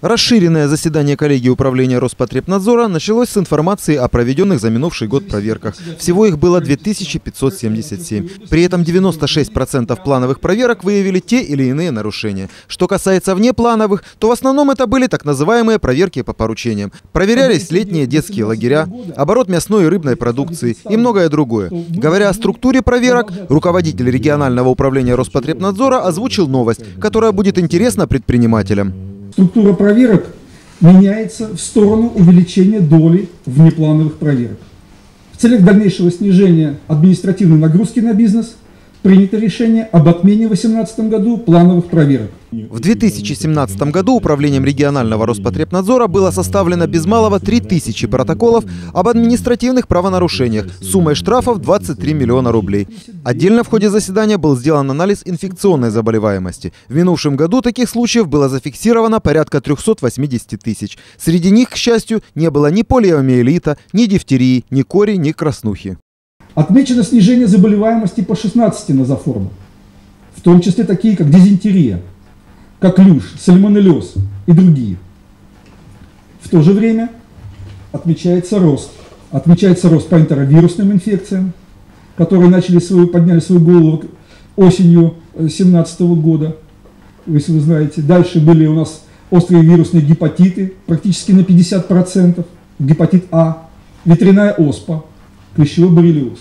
Расширенное заседание коллегии управления Роспотребнадзора началось с информации о проведенных за минувший год проверках. Всего их было 2577. При этом 96% плановых проверок выявили те или иные нарушения. Что касается внеплановых, то в основном это были так называемые проверки по поручениям. Проверялись летние детские лагеря, оборот мясной и рыбной продукции и многое другое. Говоря о структуре проверок, руководитель регионального управления Роспотребнадзора озвучил новость, которая будет интересна предпринимателям. Структура проверок меняется в сторону увеличения доли внеплановых проверок. В целях дальнейшего снижения административной нагрузки на бизнес принято решение об отмене в 2018 году плановых проверок. В 2017 году управлением регионального Роспотребнадзора было составлено без малого 3000 протоколов об административных правонарушениях суммой штрафов 23 миллиона рублей. Отдельно в ходе заседания был сделан анализ инфекционной заболеваемости. В минувшем году таких случаев было зафиксировано порядка 380 тысяч. Среди них, к счастью, не было ни полиомиелита, ни дифтерии, ни кори, ни краснухи. Отмечено снижение заболеваемости по 16 нозоформам, в том числе такие, как дизентерия, коклюш, сальмонеллез и другие. В то же время отмечается рост по энтеровирусным инфекциям, которые подняли свою голову осенью 2017 года, если вы знаете. Дальше были у нас острые вирусные гепатиты, практически на 50%, гепатит А, ветряная оспа, клещевой боррелиоз.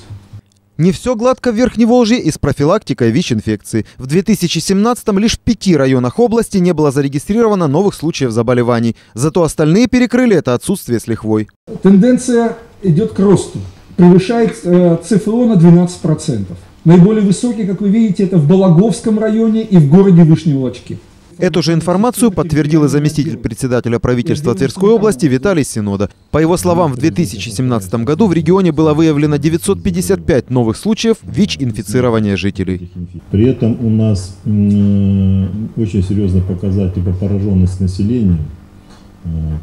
Не все гладко в Верхневолжье и с профилактикой ВИЧ-инфекции. В 2017-м лишь в 5 районах области не было зарегистрировано новых случаев заболеваний. Зато остальные перекрыли это отсутствие с лихвой. Тенденция идет к росту. Превышает ЦФО на 12%. Наиболее высокие, как вы видите, это в Балаговском районе и в городе Вышневолочки. Эту же информацию подтвердил и заместитель председателя правительства Тверской области Виталий Синода. По его словам, в 2017 году в регионе было выявлено 955 новых случаев ВИЧ-инфицирования жителей. При этом у нас очень серьезный показатель по пораженности населения.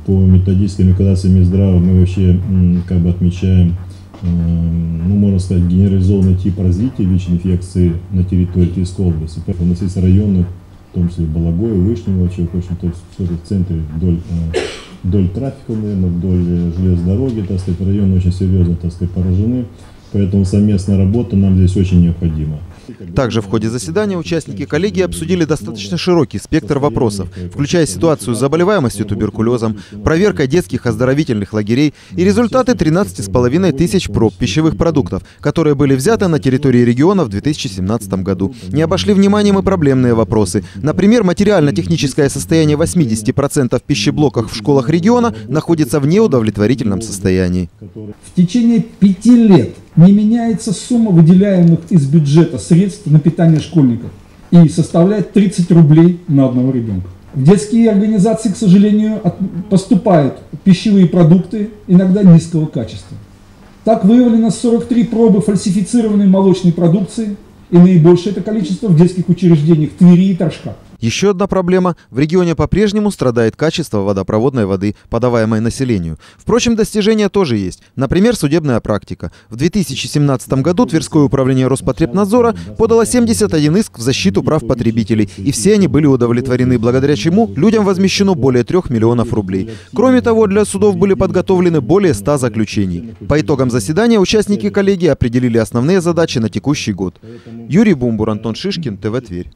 По методическим рекомендациям Минздрава мы вообще отмечаем, можно сказать, генерализованный тип развития ВИЧ-инфекции на территории Тверской области. У нас есть районы, в том числе Бологое, Вышневолочки, в общем-то, в центре вдоль трафика, наверное, вдоль железной дороги, так сказать, районы очень серьезно, так сказать, поражены, поэтому совместная работа нам здесь очень необходима. Также в ходе заседания участники коллегии обсудили достаточно широкий спектр вопросов, включая ситуацию с заболеваемостью туберкулезом, проверкой детских оздоровительных лагерей и результаты 13,5 тысяч проб пищевых продуктов, которые были взяты на территории региона в 2017 году. Не обошли вниманием и проблемные вопросы. Например, материально-техническое состояние 80% в пищеблоках в школах региона находится в неудовлетворительном состоянии. В течение 5 лет не меняется сумма выделяемых из бюджета средств на питание школьников и составляет 30 рублей на одного ребенка. В детские организации, к сожалению, поступают пищевые продукты, иногда низкого качества. Так выявлено 43 пробы фальсифицированной молочной продукции, и наибольшее это количество в детских учреждениях Твери и Торжка. Еще одна проблема – в регионе по-прежнему страдает качество водопроводной воды, подаваемой населению. Впрочем, достижения тоже есть. Например, судебная практика. В 2017 году Тверское управление Роспотребнадзора подало 71 иск в защиту прав потребителей, и все они были удовлетворены, благодаря чему людям возмещено более 3 миллионов рублей. Кроме того, для судов были подготовлены более 100 заключений. По итогам заседания участники коллегии определили основные задачи на текущий год. Юрий Бумбур, Антон Шишкин, ТВ Тверь.